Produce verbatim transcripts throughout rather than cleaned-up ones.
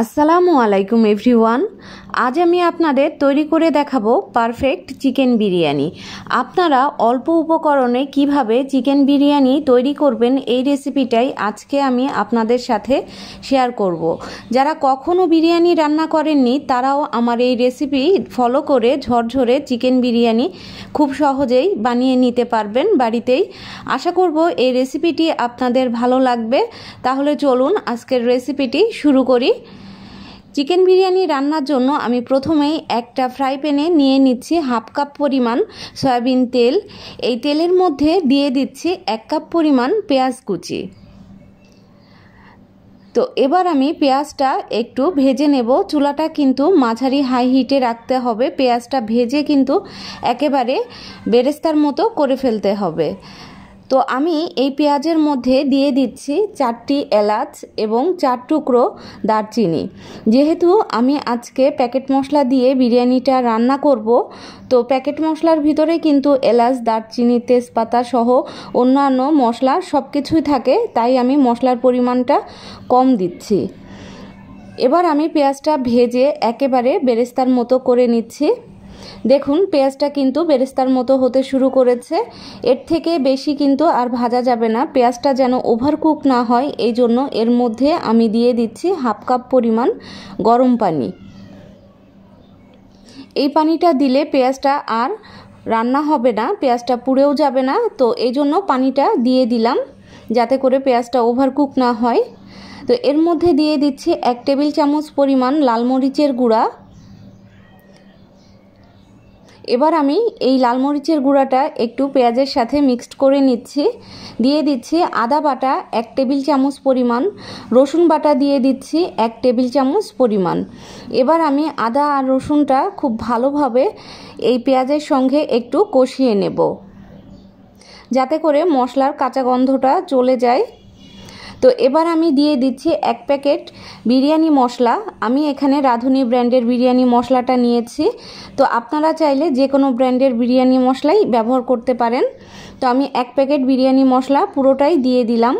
আসসালামু আলাইকুম এভরিওয়ান। আজ আমি আপনাদের তৈরি করে দেখাবো পারফেক্ট চিকেন বিরিয়ানি। আপনারা অল্প উপকরণে কিভাবে চিকেন বিরিয়ানি তৈরি করবেন এই রেসিপিটাই আজকে আমি আপনাদের সাথে শেয়ার করব। যারা কখনো বিরিয়ানি রান্না করেননি তারাও আমার এই রেসিপি ফলো করে ঝরঝরে চিকেন বিরিয়ানি খুব সহজেই বানিয়ে নিতে পারবেন বাড়িতেই। আশা করব এই রেসিপিটি আপনাদের ভালো লাগবে। তাহলে চলুন আজকের রেসিপিটি শুরু করি। চিকেন বিরিয়ানি রান্নার জন্য আমি প্রথমেই একটা ফ্রাই প্যানে নিয়ে নিচ্ছি হাফ কাপ পরিমাণ সয়াবিন তেল। এই তেলের মধ্যে দিয়ে দিচ্ছি এক কাপ পরিমাণ পেঁয়াজ কুচি। তো এবার আমি পেঁয়াজটা একটু ভেজে নেব। চুলাটা কিন্তু মাঝারি হাই হিটে রাখতে হবে। পেঁয়াজটা ভেজে কিন্তু একেবারে বেরেস্তার মতো করে ফেলতে হবে। তো আমি এই পেঁয়াজের মধ্যে দিয়ে দিচ্ছি চারটি এলাচ এবং চার টুকরো দারচিনি। যেহেতু আমি আজকে প্যাকেট মশলা দিয়ে বিরিয়ানিটা রান্না করব, তো প্যাকেট মশলার ভিতরে কিন্তু এলাচ, দারচিনি, তেজপাতা সহ অন্যান্য মশলা সব কিছুই থাকে, তাই আমি মশলার পরিমাণটা কম দিচ্ছি। এবার আমি পেঁয়াজটা ভেজে একেবারে বেরেস্তার মতো করে নিচ্ছি। দেখুন পেঁয়াজটা কিন্তু বেরেস্তার মতো হতে শুরু করেছে। এর থেকে বেশি কিন্তু আর ভাজা যাবে না। পেঁয়াজটা যেন ওভারকুক না হয় এই জন্য এর মধ্যে আমি দিয়ে দিচ্ছি হাফ কাপ পরিমাণ গরম পানি। এই পানিটা দিলে পেঁয়াজটা আর রান্না হবে না, পেঁয়াজটা পুড়েও যাবে না। তো এই জন্য পানিটা দিয়ে দিলাম যাতে করে পেঁয়াজটা ওভারকুক না হয়। তো এর মধ্যে দিয়ে দিচ্ছি এক টেবিল চামচ পরিমাণ লাল মরিচের গুঁড়া। এবার আমি এই লাল মরিচের গুঁড়াটা একটু পেঁয়াজের সাথে মিক্সড করে নিচ্ছি। দিয়ে দিচ্ছি আদা বাটা এক টেবিল চামচ পরিমাণ, রসুন বাটা দিয়ে দিচ্ছি এক টেবিল চামচ পরিমাণ। এবার আমি আদা আর রসুনটা খুব ভালোভাবে এই পেঁয়াজের সঙ্গে একটু কষিয়ে নেব যাতে করে মশলার কাঁচা গন্ধটা চলে যায়। তো এবার আমি দিয়ে দিচ্ছি এক প্যাকেট বিরিয়ানি মশলা। আমি এখানে রাধুনি ব্র্যান্ডের বিরিয়ানি মশলাটা নিয়েছি। তো আপনারা চাইলে যে কোনো ব্র্যান্ডের বিরিয়ানি মশলাই ব্যবহার করতে পারেন। তো আমি এক প্যাকেট বিরিয়ানি মশলা পুরোটাই দিয়ে দিলাম।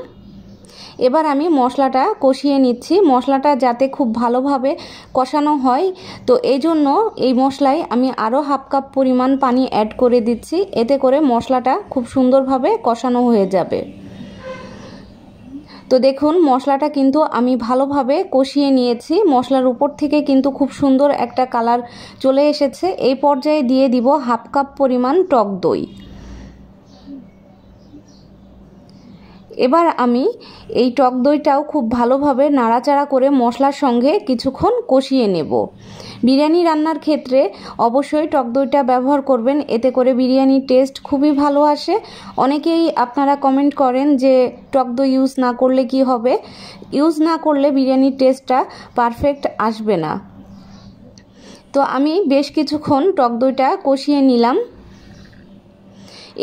এবার আমি মশলাটা কষিয়ে নিচ্ছি, মশলাটা যাতে খুব ভালোভাবে কষানো হয়। তো এই জন্য এই মশলায় আমি আরও হাফ কাপ পরিমাণ পানি অ্যাড করে দিচ্ছি। এতে করে মশলাটা খুব সুন্দরভাবে কষানো হয়ে যাবে। তো দেখুন মশলাটা কিন্তু আমি ভালোভাবে কষিয়ে নিয়েছি। মশলার উপর থেকে কিন্তু খুব সুন্দর একটা কালার চলে এসেছে। এই পর্যায়ে দিয়ে দিব হাফ কাপ পরিমাণ টক দই। এবার আমি এই টক দইটাও খুব ভালোভাবে নাড়াচাড়া করে মশলার সঙ্গে কিছুক্ষণ কষিয়ে নেব। বিরিয়ানি রান্নার ক্ষেত্রে অবশ্যই টক দইটা ব্যবহার করবেন, এতে করে বিরিয়ানির টেস্ট খুবই ভালো আসে। অনেকেই আপনারা কমেন্ট করেন যে টক দই ইউজ না করলে কি হবে, ইউজ না করলে বিরিয়ানির টেস্টটা পারফেক্ট আসবে না। তো আমি বেশ কিছুক্ষণ টক দইটা কষিয়ে নিলাম।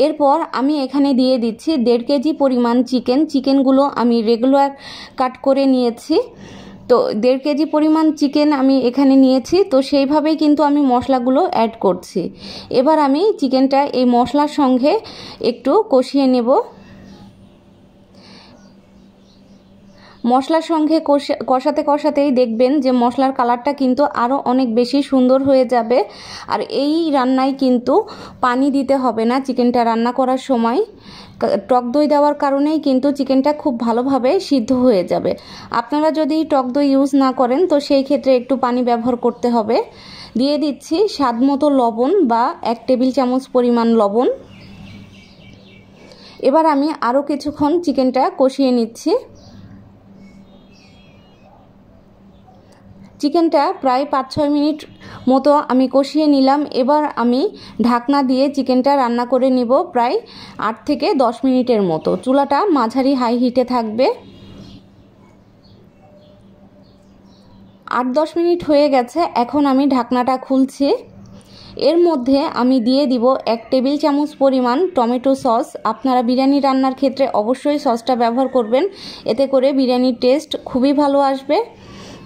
এরপর আমি এখানে দিয়ে দিচ্ছি দেড় কেজি পরিমাণ চিকেন। চিকেনগুলো আমি রেগুলার কাট করে নিয়েছি। তো দেড় কেজি পরিমাণ চিকেন আমি এখানে নিয়েছি। তো সেইভাবেই কিন্তু আমি মশলাগুলো অ্যাড করছি। এবার আমি চিকেনটা এই মশলার সঙ্গে একটু কষিয়ে নেব। মশলার সঙ্গে কষাতে কষাতেই দেখবেন যে মশলার কালারটা কিন্তু আরও অনেক বেশি সুন্দর হয়ে যাবে। আর এই রান্নায় কিন্তু পানি দিতে হবে না। চিকেনটা রান্না করার সময় টক দই দেওয়ার কারণেই কিন্তু চিকেনটা খুব ভালোভাবে সিদ্ধ হয়ে যাবে। আপনারা যদি টক দই ইউজ না করেন তো সেই ক্ষেত্রে একটু পানি ব্যবহার করতে হবে। দিয়ে দিচ্ছি স্বাদ মতো লবণ বা এক টেবিল চামচ পরিমাণ লবণ। এবার আমি আরও কিছুক্ষণ চিকেনটা কষিয়ে নিচ্ছি। চিকেনটা প্রায় পাঁচ ছয় মিনিট মতো আমি কষিয়ে নিলাম। এবার আমি ঢাকনা দিয়ে চিকেনটা রান্না করে নিব প্রায় আট থেকে দশ মিনিটের মতো। চুলাটা মাঝারি হাই হিটে থাকবে। আট দশ মিনিট হয়ে গেছে। এখন আমি ঢাকনাটা খুলছি। এর মধ্যে আমি দিয়ে দিব এক টেবিল চামচ পরিমাণ টমেটো সস। আপনারা বিরিয়ানি রান্নার ক্ষেত্রে অবশ্যই সসটা ব্যবহার করবেন, এতে করে বিরিয়ানির টেস্ট খুবই ভালো আসবে।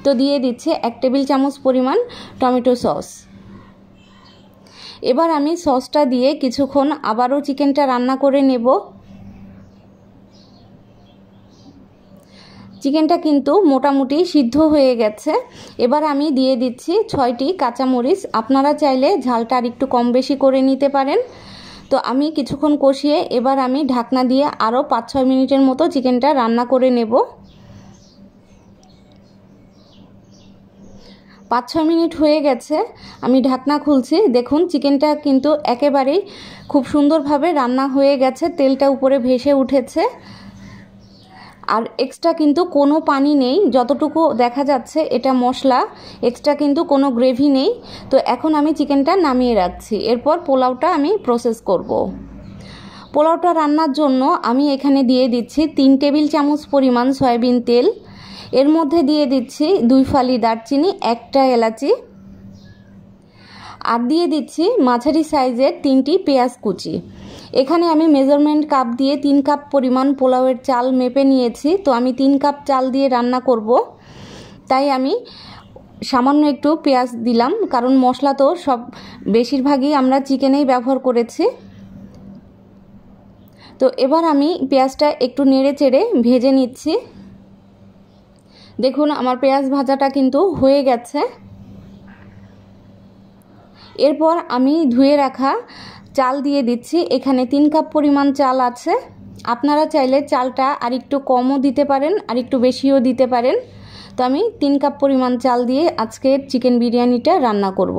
তো দিয়ে দিচ্ছে এক টেবিল চামচ পরিমাণ টমেটো সস। এবার আমি সসটা দিয়ে কিছুক্ষণ আবারও চিকেনটা রান্না করে নেব। চিকেনটা কিন্তু মোটামুটি সিদ্ধ হয়ে গেছে। এবার আমি দিয়ে দিচ্ছি ছয়টি কাঁচামরিচ। আপনারা চাইলে ঝালটা আর একটু কম বেশি করে নিতে পারেন। তো আমি কিছুক্ষণ কষিয়ে এবার আমি ঢাকনা দিয়ে আরও পাঁচ ছয় মিনিটের মতো চিকেনটা রান্না করে নেব। পাঁচ ছয় মিনিট হয়ে গেছে, আমি ঢাকনা খুলছি। দেখুন চিকেনটা কিন্তু একেবারেই খুব সুন্দরভাবে রান্না হয়ে গেছে, তেলটা উপরে ভেসে উঠেছে আর এক্সট্রা কিন্তু কোনো পানি নেই। যতটুকু দেখা যাচ্ছে এটা মশলা, এক্সট্রা কিন্তু কোনো গ্রেভি নেই। তো এখন আমি চিকেনটা নামিয়ে রাখছি, এরপর পোলাওটা আমি প্রসেস করব। পোলাওটা রান্নার জন্য আমি এখানে দিয়ে দিচ্ছি তিন টেবিল চামচ পরিমাণ সয়াবিন তেল, এর মধ্যে দিয়ে দিচ্ছি দুই ফালি দারচিনি, একটা এলাচি আর দিয়ে দিচ্ছি মাঝারি সাইজের তিনটি পেঁয়াজ কুচি। এখানে আমি মেজারমেন্ট কাপ দিয়ে তিন কাপ পরিমাণ পোলাওয়ের চাল মেপে নিয়েছি। তো আমি তিন কাপ চাল দিয়ে রান্না করব, তাই আমি সামান্য একটু পেঁয়াজ দিলাম, কারণ মশলা তো সব বেশিরভাগই আমরা চিকেনেই ব্যবহার করেছি। তো এবার আমি পেঁয়াজটা একটু নেড়ে চেড়ে ভেজে নিচ্ছি। দেখুন আমার পেঁয়াজ ভাজাটা কিন্তু হয়ে গেছে। এরপর আমি ধুয়ে রাখা চাল দিয়ে দিচ্ছি। এখানে তিন কাপ পরিমাণ চাল আছে, আপনারা চাইলে চালটা আর একটু কমও দিতে পারেন আর একটু বেশিও দিতে পারেন। তো আমি তিন কাপ পরিমাণ চাল দিয়ে আজকের চিকেন বিরিয়ানিটা রান্না করব।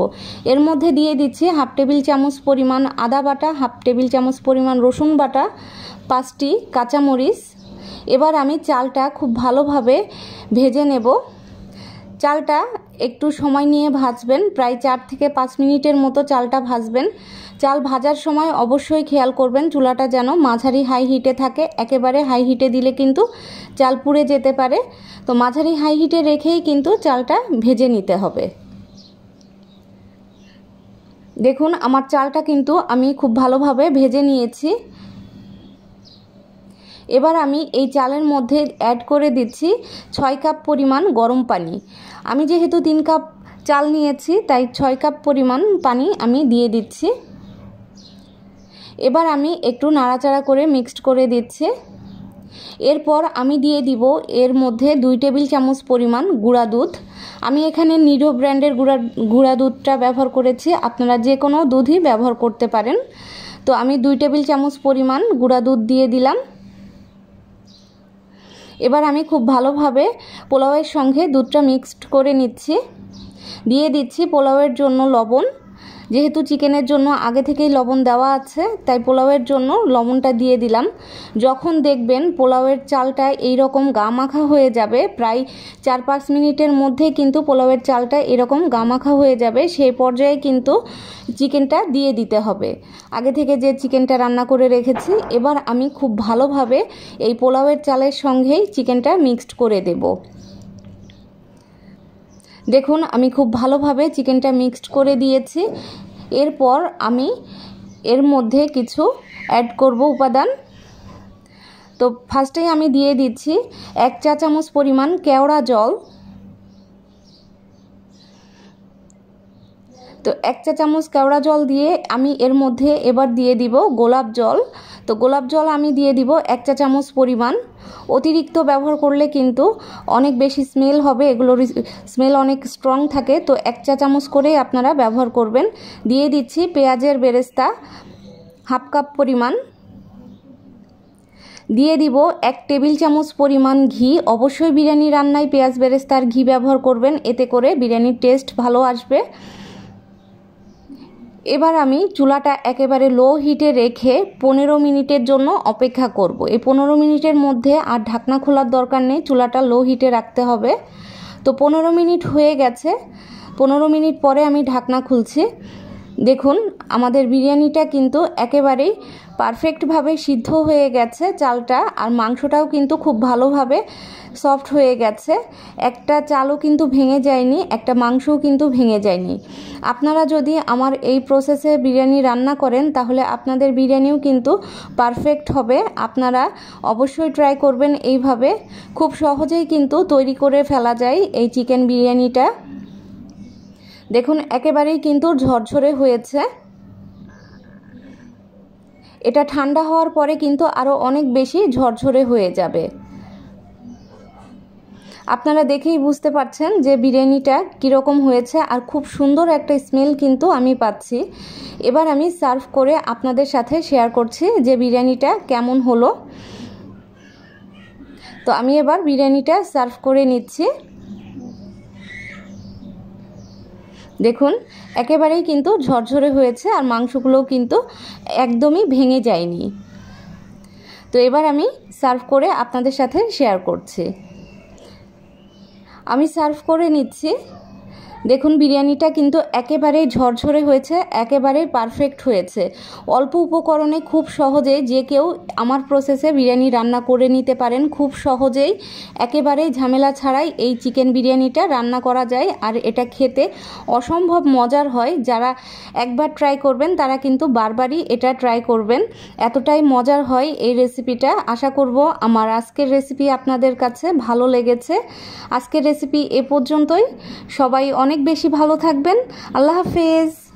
এর মধ্যে দিয়ে দিচ্ছি হাফ টেবিল চামচ পরিমাণ আদা বাটা, হাফ টেবিল চামচ পরিমাণ রসুন বাটা, পাঁচটি কাঁচামরিচ। এবার আমি চালটা খুব ভালোভাবে ভেজে নেব। চালটা একটু সময় নিয়ে ভাজবেন, প্রায় চার থেকে পাঁচ মিনিটের মতো চালটা ভাজবেন। চাল ভাজার সময় অবশ্যই খেয়াল করবেন চুলাটা যেন মাঝারি হাই হিটে থাকে। একেবারে হাই হিটে দিলে কিন্তু চাল পুড়ে যেতে পারে। তো মাঝারি হাই হিটে রেখেই কিন্তু চালটা ভেজে নিতে হবে। দেখুন আমার চালটা কিন্তু আমি খুব ভালোভাবে ভেজে নিয়েছি। এবার আমি এই চালের মধ্যে অ্যাড করে দিচ্ছি ছয় কাপ পরিমাণ গরম পানি। আমি যেহেতু তিন কাপ চাল নিয়েছি, তাই ছয় কাপ পরিমাণ পানি আমি দিয়ে দিচ্ছি। এবার আমি একটু নাড়াচাড়া করে মিক্সড করে দিচ্ছি। এরপর আমি দিয়ে দিব এর মধ্যে দুই টেবিল চামচ পরিমাণ গুঁড়া দুধ। আমি এখানে নিডো ব্র্যান্ডের গুঁড়া গুঁড়া দুধটা ব্যবহার করেছি, আপনারা যে কোনো দুধই ব্যবহার করতে পারেন। তো আমি দুই টেবিল চামচ পরিমাণ গুঁড়া দুধ দিয়ে দিলাম। এবার আমি খুব ভালোভাবে পোলাওয়ের সঙ্গে দুধটা মিক্সড করে নিচ্ছি। দিয়ে দিচ্ছি পোলাওয়ের জন্য লবণ, যেহেতু চিকেনের জন্য আগে থেকেই লবণ দেওয়া আছে, তাই পোলাওয়ের জন্য লবণটা দিয়ে দিলাম। যখন দেখবেন পোলাওয়ের চালটা এইরকম গা মাখা হয়ে যাবে, প্রায় চার পাঁচ মিনিটের মধ্যে কিন্তু পোলাওয়ের চালটা এরকম গা মাখা হয়ে যাবে, সেই পর্যায়ে কিন্তু চিকেনটা দিয়ে দিতে হবে, আগে থেকে যে চিকেনটা রান্না করে রেখেছি। এবার আমি খুব ভালোভাবে এই পোলাওয়ের চালের সঙ্গেই চিকেনটা মিক্সড করে দেব। দেখুন আমি খুব ভালোভাবে চিকেনটা মিক্সড করে দিয়েছি। এরপর আমি এর মধ্যে কিছু অ্যাড করব উপাদান। তো ফার্স্টেই আমি দিয়ে দিচ্ছি এক চা চামচ পরিমাণ কেওড়া জল। তো এক চা চামচ কেওড়া জল দিয়ে আমি এর মধ্যে এবার দিয়ে দিব গোলাপ জল। তো গোলাপ জল আমি দিয়ে দিব এক চা চামচ পরিমাণ। অতিরিক্ত ব্যবহার করলে কিন্তু অনেক বেশি স্মেল হবে, এগুলোর স্মেল অনেক স্ট্রং থাকে। তো এক চা চামচ করে আপনারা ব্যবহার করবেন। দিয়ে দিচ্ছি পেঁয়াজের বেরেস্তা হাফ কাপ পরিমাণ। দিয়ে দিব এক টেবিল চামচ পরিমাণ ঘি। অবশ্যই বিরিয়ানি রান্নায় পেঁয়াজ বেরেস্তার ঘি ব্যবহার করবেন, এতে করে বিরিয়ানির টেস্ট ভালো আসবে। এবার আমি চুলাটা একেবারে লো হিটে রেখে পনেরো মিনিটের জন্য অপেক্ষা করব। এই পনেরো মিনিটের মধ্যে আর ঢাকনা খোলার দরকার নেই, চুলাটা লো হিটে রাখতে হবে। তো পনেরো মিনিট হয়ে গেছে, পনেরো মিনিট পরে আমি ঢাকনা খুলছি। দেখুন আমাদের বিরিয়ানিটা কিন্তু একেবারেই পারফেক্টভাবে সিদ্ধ হয়ে গেছে, চালটা আর মাংসটাও কিন্তু খুব ভালোভাবে সফট হয়ে গেছে। একটা চালও কিন্তু ভেঙে যায়নি, একটা মাংসও কিন্তু ভেঙে যায়নি। আপনারা যদি আমার এই প্রসেসে বিরিয়ানি রান্না করেন, তাহলে আপনাদের বিরিয়ানিও কিন্তু পারফেক্ট হবে। আপনারা অবশ্যই ট্রাই করবেন এইভাবে, খুব সহজেই কিন্তু তৈরি করে ফেলা যায় এই চিকেন বিরিয়ানিটা। দেখুন একেবারেই কিন্তু ঝরঝরে হয়েছে। এটা ঠান্ডা হওয়ার পরে কিন্তু আরও অনেক বেশি ঝরঝরে হয়ে যাবে। আপনারা দেখেই বুঝতে পারছেন যে বিরিয়ানিটা কীরকম হয়েছে আর খুব সুন্দর একটা স্মেল কিন্তু আমি পাচ্ছি। এবার আমি সার্ভ করে আপনাদের সাথে শেয়ার করছি যে বিরিয়ানিটা কেমন হলো। তো আমি এবার বিরিয়ানিটা সার্ভ করে নিচ্ছি। দেখুন একেবারেই কিন্তু ঝরঝরে হয়েছে আর মাংসগুলোও কিন্তু একদমই ভেঙে যায়নি। তো এবার আমি সার্ভ করে আপনাদের সাথে শেয়ার করছি। আমি সার্ভ করে নিচ্ছি। দেখুন বিরিয়ানিটা কিন্তু একেবারেই ঝরঝরে হয়েছে, একেবারেই পারফেক্ট হয়েছে। অল্প উপকরণে খুব সহজেই যে কেউ আমার প্রসেসে বিরিয়ানি রান্না করে নিতে পারেন। খুব সহজেই একেবারেই ঝামেলা ছাড়াই এই চিকেন বিরিয়ানিটা রান্না করা যায় আর এটা খেতে অসম্ভব মজার হয়। যারা একবার ট্রাই করবেন তারা কিন্তু বারবারই এটা ট্রাই করবেন, এতটাই মজার হয় এই রেসিপিটা। আশা করব আমার আজকের রেসিপি আপনাদের কাছে ভালো লেগেছে। আজকের রেসিপি এ পর্যন্তই। সবাই অনেক বেশি ভালো থাকবেন। আল্লাহ হাফেজ।